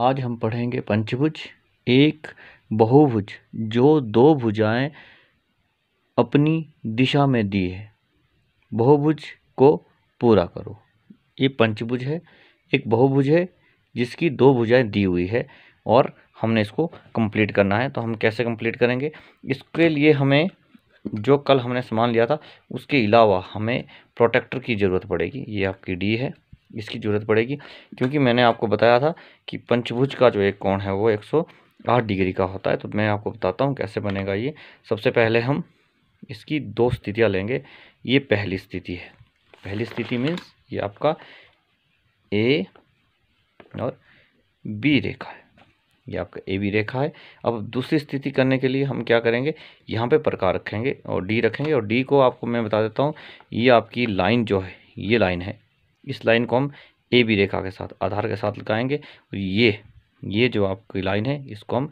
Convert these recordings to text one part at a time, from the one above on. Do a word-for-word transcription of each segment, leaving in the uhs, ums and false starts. आज हम पढ़ेंगे पंचभुज। एक बहुभुज जो दो भुजाएं अपनी दिशा में दी है, बहुभुज को पूरा करो। ये पंचभुज है। एक बहुभुज है जिसकी दो भुजाएं दी हुई है और हमने इसको कंप्लीट करना है। तो हम कैसे कंप्लीट करेंगे? इसके लिए हमें जो कल हमने सामान लिया था उसके अलावा हमें प्रोटेक्टर की ज़रूरत पड़ेगी। ये आपकी डी है, इसकी ज़रूरत पड़ेगी क्योंकि मैंने आपको बताया था कि पंचभुज का जो एक कोण है वो एक सौ आठ डिग्री का होता है। तो मैं आपको बताता हूँ कैसे बनेगा ये। सबसे पहले हम इसकी दो स्थितियाँ लेंगे। ये पहली स्थिति है। पहली स्थिति मीन्स ये आपका ए और बी रेखा है, ये आपका ए बी रेखा है। अब दूसरी स्थिति करने के लिए हम क्या करेंगे, यहाँ पे प्रकार रखेंगे और डी रखेंगे। और डी को आपको मैं बता देता हूँ, ये आपकी लाइन जो है, ये लाइन है। इस लाइन को हम ए बी रेखा के साथ आधार के साथ लगाएंगे। और ये ये जो आपकी लाइन है इसको हम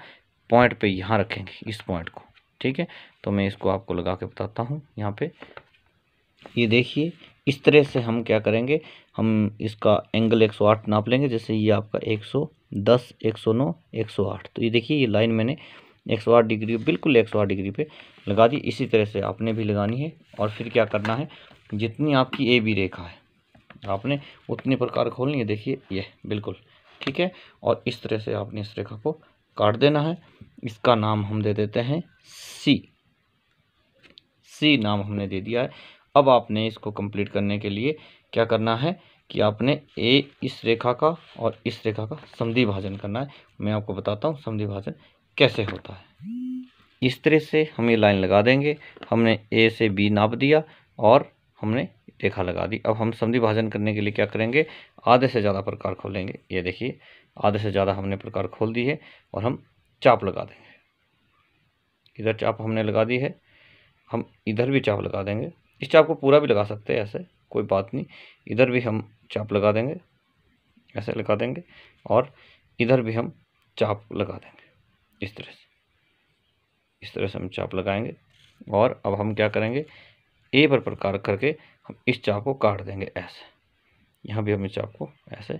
पॉइंट पे यहाँ रखेंगे, इस पॉइंट को, ठीक है। तो मैं इसको आपको लगा के बताता हूँ यहाँ पे। ये देखिए, इस तरह से हम क्या करेंगे, हम इसका एंगल एक सौ आठ नाप लेंगे। जैसे ये आपका एक सौ दस, एक सौ नौ, एक सौ आठ। तो ये देखिए, ये लाइन मैंने एक सौ आठ डिग्री, बिल्कुल एक सौ आठ डिग्री पे लगा दी। इसी तरह से आपने भी लगानी है। और फिर क्या करना है, जितनी आपकी ए बी रेखा है आपने उतनी प्रकार खोलनी है। देखिए ये बिल्कुल ठीक है। और इस तरह से आपने इस रेखा को काट देना है। इसका नाम हम दे देते हैं सी। सी नाम हमने दे दिया है। अब आपने इसको कंप्लीट करने के लिए क्या करना है कि आपने ए इस रेखा का और इस रेखा का समद्विभाजन करना है। मैं आपको बताता हूँ समद्विभाजन कैसे होता है। इस तरह से हम ये लाइन लगा देंगे। हमने ए से बी नाप दिया और हमने रेखा लगा दी। अब हम समद्विभाजन करने के लिए क्या करेंगे, आधे से ज़्यादा प्रकार खोलेंगे। ये देखिए, आधे से ज़्यादा हमने प्रकार खोल दी है। और हम चाप लगा देंगे। इधर चाप हमने लगा दी है, हम इधर भी चाप लगा देंगे। इस चाप को पूरा भी लगा सकते हैं, ऐसे कोई बात नहीं। इधर भी हम चाप लगा देंगे, ऐसे लगा देंगे। और इधर भी हम चाप लगा देंगे, इस तरह से इस तरह से हम चाप लगाएंगे। और अब हम क्या करेंगे, ए पर प्रकार करके हम इस चाप को काट देंगे, ऐसे। यहाँ भी हम इस चाप को ऐसे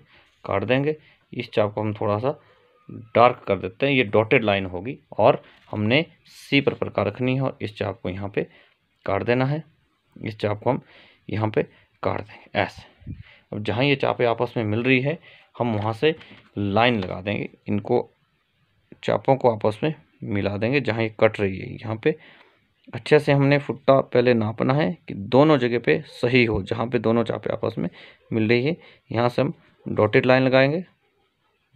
काट देंगे। इस चाप को हम थोड़ा सा डार्क कर देते हैं, ये डॉटेड लाइन होगी। और हमने सी पर प्रकार रखनी है और इस चाप को यहाँ पे काट देना है। इस चाप को हम यहाँ पे काट देंगे, ऐसे। अब जहाँ ये चापें आपस में मिल रही है हम वहाँ से लाइन लगा देंगे। इनको चापों को आपस में मिला देंगे। जहाँ ये कट रही है यहाँ पे अच्छे से हमने फुट्टा पहले नापना है कि दोनों जगह पे सही हो, जहाँ पे दोनों चापें आपस में मिल रही है। यहाँ से हम डॉटेड लाइन लगाएंगे,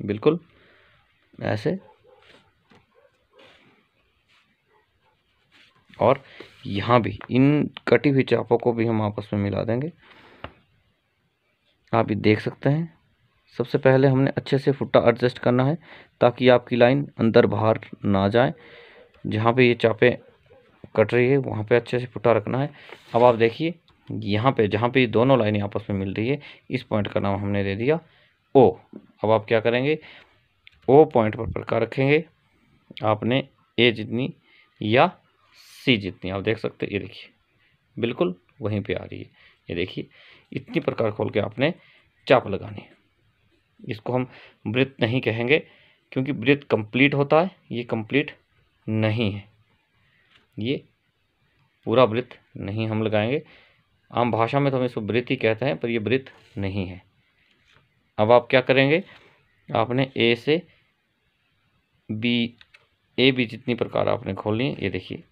बिल्कुल ऐसे। और यहाँ भी इन कटी हुई चापों को भी हम आपस में मिला देंगे, आप ये देख सकते हैं। सबसे पहले हमने अच्छे से फुट्टा एडजस्ट करना है ताकि आपकी लाइन अंदर बाहर ना जाए। जहाँ पे ये चापें कट रही है वहाँ पे अच्छे से फुट्टा रखना है। अब आप देखिए यहाँ पे, जहाँ पे दोनों लाइनें आपस में मिल रही है, इस पॉइंट का नाम हमने दे दिया ओ। अब आप क्या करेंगे, ओ पॉइंट पर प्रकार रखेंगे। आपने ए जितनी या सी जितनी, आप देख सकते हैं, ये देखिए बिल्कुल वहीं पे आ रही है। ये देखिए, इतनी प्रकार खोल के आपने चाप लगानी है। इसको हम वृत्त नहीं कहेंगे क्योंकि वृत्त कंप्लीट होता है, ये कंप्लीट नहीं है। ये पूरा वृत्त नहीं हम लगाएंगे। आम भाषा में तो हम इसको वृत्त ही कहते हैं, पर ये वृत्त नहीं है। अब आप क्या करेंगे, आपने ए से बी, ए बी जितनी प्रकार आपने खोलनी है, ये देखिए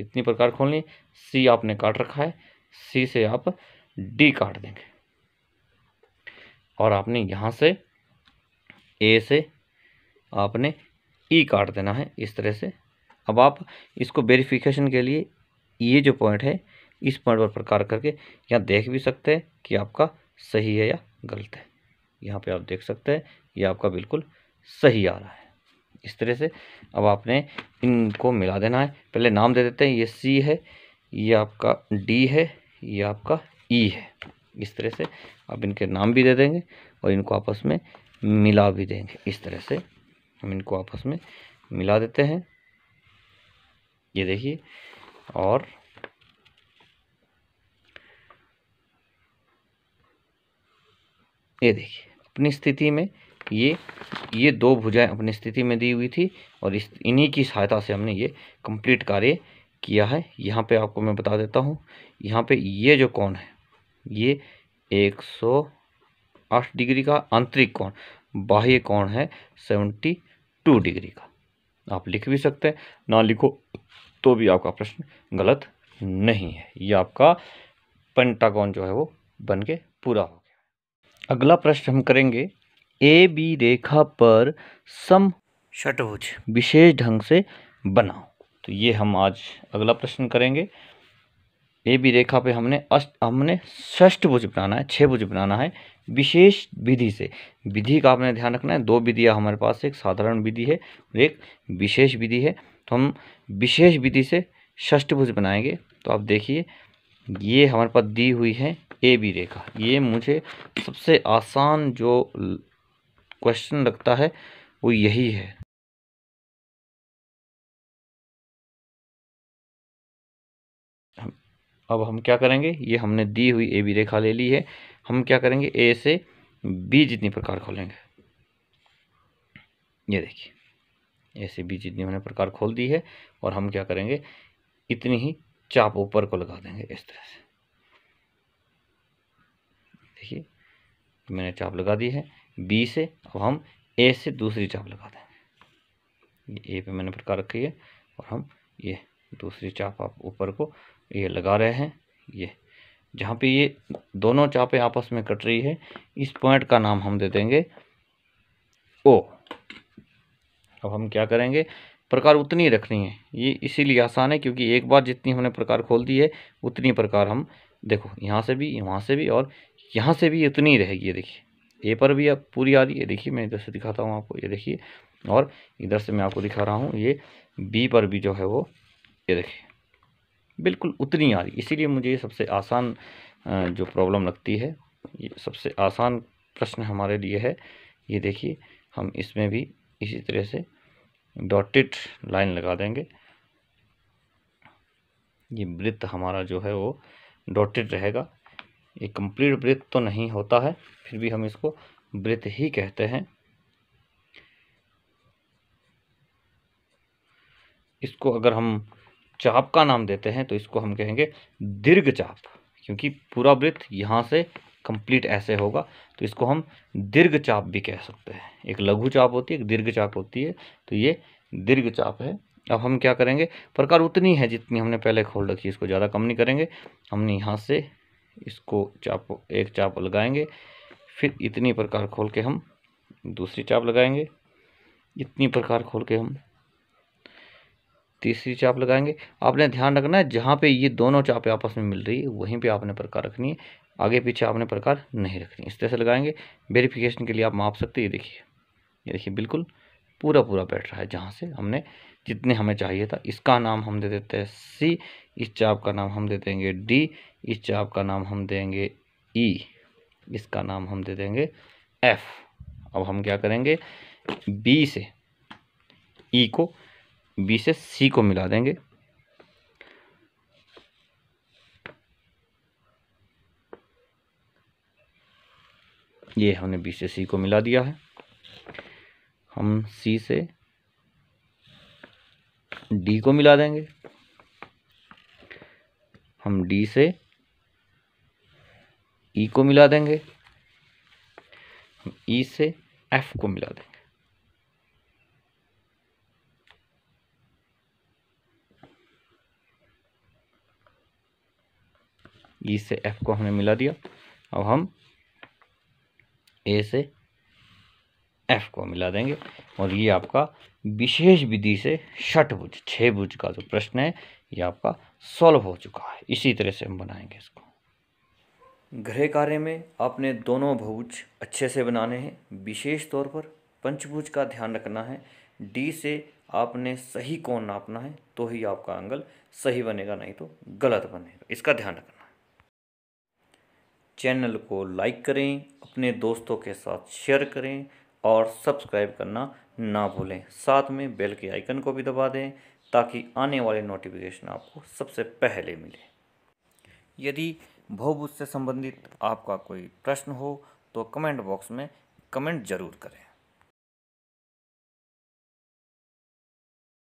इतनी प्रकार खोलनी है। सी आपने काट रखा है, सी से आप डी काट देंगे। और आपने यहाँ से ए से आपने ई काट देना है, इस तरह से। अब आप इसको वेरिफिकेशन के लिए ये जो पॉइंट है इस पॉइंट पर प्रकार करके यहाँ देख भी सकते हैं कि आपका सही है या गलत है। यहाँ पे आप देख सकते हैं ये आपका बिल्कुल सही आ रहा है, इस तरह से। अब आपने इनको मिला देना है। पहले नाम दे देते हैं, ये सी है, ये आपका डी है, ये आपका ई है। इस तरह से आप इनके नाम भी दे देंगे और इनको आपस में मिला भी देंगे। इस तरह से हम इनको आपस में मिला देते हैं, ये देखिए। और ये देखिए, अपनी स्थिति में ये ये दो भुजाएं अपनी स्थिति में दी हुई थी और इस इन्हीं की सहायता से हमने ये कंप्लीट कार्य किया है। यहाँ पे आपको मैं बता देता हूँ, यहाँ पे ये जो कोण है ये एक सौ आठ डिग्री का आंतरिक कोण, बाह्य कोण है बहत्तर डिग्री का। आप लिख भी सकते हैं, ना लिखो तो भी आपका प्रश्न गलत नहीं है। ये आपका पेंटागन जो है वो बन के पूरा हो गया। अगला प्रश्न हम करेंगे, ए बी रेखा पर सम षट्भुज विशेष ढंग से बनाओ। तो ये हम आज अगला प्रश्न करेंगे। ए बी रेखा पे हमने अष्ट हमने षष्ठभुज बनाना है, छः भुज बनाना है विशेष विधि से। विधि का आपने ध्यान रखना है, दो विधियाँ हमारे पास, एक साधारण विधि है और एक विशेष विधि है। तो हम विशेष विधि से षष्ठभुज बनाएंगे। तो आप देखिए ये हमारे पास दी हुई है ए बी रेखा। ये मुझे सबसे आसान जो क्वेश्चन लगता है वो यही है। अब हम क्या करेंगे, ये हमने दी हुई ए बी रेखा ले ली है। हम क्या करेंगे, ए से बी जितनी प्रकार खोलेंगे। ये देखिए ए से बी जितनी हमने प्रकार खोल दी है और हम क्या करेंगे, इतनी ही चाप ऊपर को लगा देंगे इस तरह से। देखिए मैंने चाप लगा दी है बी से। अब हम ए से दूसरी चाप लगा देंगे। ये ए पे मैंने प्रकार रखी है और हम ये दूसरी चाप आप ऊपर को ये लगा रहे हैं। ये जहाँ पे ये दोनों चापें आपस में कट रही है, इस पॉइंट का नाम हम दे देंगे ओ। अब हम क्या करेंगे, प्रकार उतनी रखनी है। ये इसीलिए आसान है क्योंकि एक बार जितनी हमने प्रकार खोल दी है उतनी प्रकार हम, देखो यहाँ से भी, वहाँ से भी और यहाँ से भी उतनी रहेगी। ये देखिए ए पर भी अब पूरी आ रही है। देखिए मैं इधर से दिखाता हूँ आपको, ये देखिए, और इधर से मैं आपको दिखा रहा हूँ। ये बी पर भी जो है वो ये देखिए बिल्कुल उतनी आ रही। इसीलिए मुझे ये सबसे आसान जो प्रॉब्लम लगती है, ये सबसे आसान प्रश्न हमारे लिए है। ये देखिए हम इसमें भी इसी तरह से डॉटेड लाइन लगा देंगे। ये वृत्त हमारा जो है वो डॉटेड रहेगा। ये कंप्लीट वृत्त तो नहीं होता है, फिर भी हम इसको वृत्त ही कहते हैं। इसको अगर हम चाप का नाम देते हैं तो इसको हम कहेंगे दीर्घ चाप, क्योंकि पूरा वृत्त यहाँ से कंप्लीट ऐसे होगा। तो इसको हम दीर्घ चाप भी कह सकते हैं। एक लघु चाप होती है, एक दीर्घ चाप होती है, तो ये दीर्घ चाप है। अब हम क्या करेंगे, प्रकार उतनी है जितनी हमने पहले खोल रखी, इसको ज़्यादा कम नहीं करेंगे। हमने यहाँ से इसको चाप एक चाप लगाएंगे, फिर इतनी प्रकार खोल के हम दूसरी चाप लगाएंगे, इतनी प्रकार खोल के हम तीसरी चाप लगाएंगे। आपने ध्यान रखना है जहाँ पे ये दोनों चापें आपस में मिल रही है वहीं पे आपने प्रकार रखनी है, आगे पीछे आपने प्रकार नहीं रखनी। इस तरह से लगाएंगे। वेरिफिकेशन के लिए आप माप सकते हैं। ये देखिए ये देखिए बिल्कुल पूरा पूरा बैठ रहा है जहाँ से हमने जितने हमें चाहिए था। इसका नाम हम दे देते हैं सी, इस चाप का नाम हम दे देंगे डी, इस चाप का नाम हम देंगे ई, इसका नाम हम दे देंगे एफ। अब हम क्या करेंगे, बी से ई को, बी से सी को मिला देंगे। ये हमने बी से सी को मिला दिया है। हम सी से डी को मिला देंगे, हम डी से ई को मिला देंगे, हम ई से एफ को मिला देंगे। ई से एफ को हमने मिला दिया। अब हम ए से एफ को मिला देंगे। और ये आपका विशेष विधि से षट्भुज, छः भुज का जो प्रश्न है ये आपका सॉल्व हो चुका है। इसी तरह से हम बनाएंगे इसको। गृह कार्य में आपने दोनों बहुभुज अच्छे से बनाने हैं। विशेष तौर पर पंचभुज का ध्यान रखना है। डी से आपने सही कोण नापना है तो ही आपका एंगल सही बनेगा, नहीं तो गलत बनेगा। इसका ध्यान रखना। चैनल को लाइक करें, अपने दोस्तों के साथ शेयर करें और सब्सक्राइब करना ना भूलें। साथ में बेल के आइकन को भी दबा दें ताकि आने वाले नोटिफिकेशन आपको सबसे पहले मिले। यदि बहुभुज से संबंधित आपका कोई प्रश्न हो तो कमेंट बॉक्स में कमेंट ज़रूर करें।